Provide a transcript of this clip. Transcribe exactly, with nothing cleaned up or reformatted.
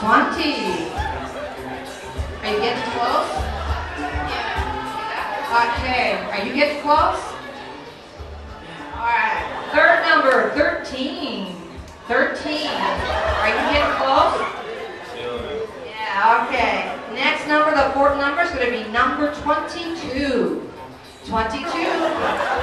twenty. Are you getting close? Yeah. Okay. Are you getting close? Alright. Third number, thirteen. thirteen. Are you getting close? Yeah, okay. Next number, the fourth number is going to be number twenty-two. twenty-two.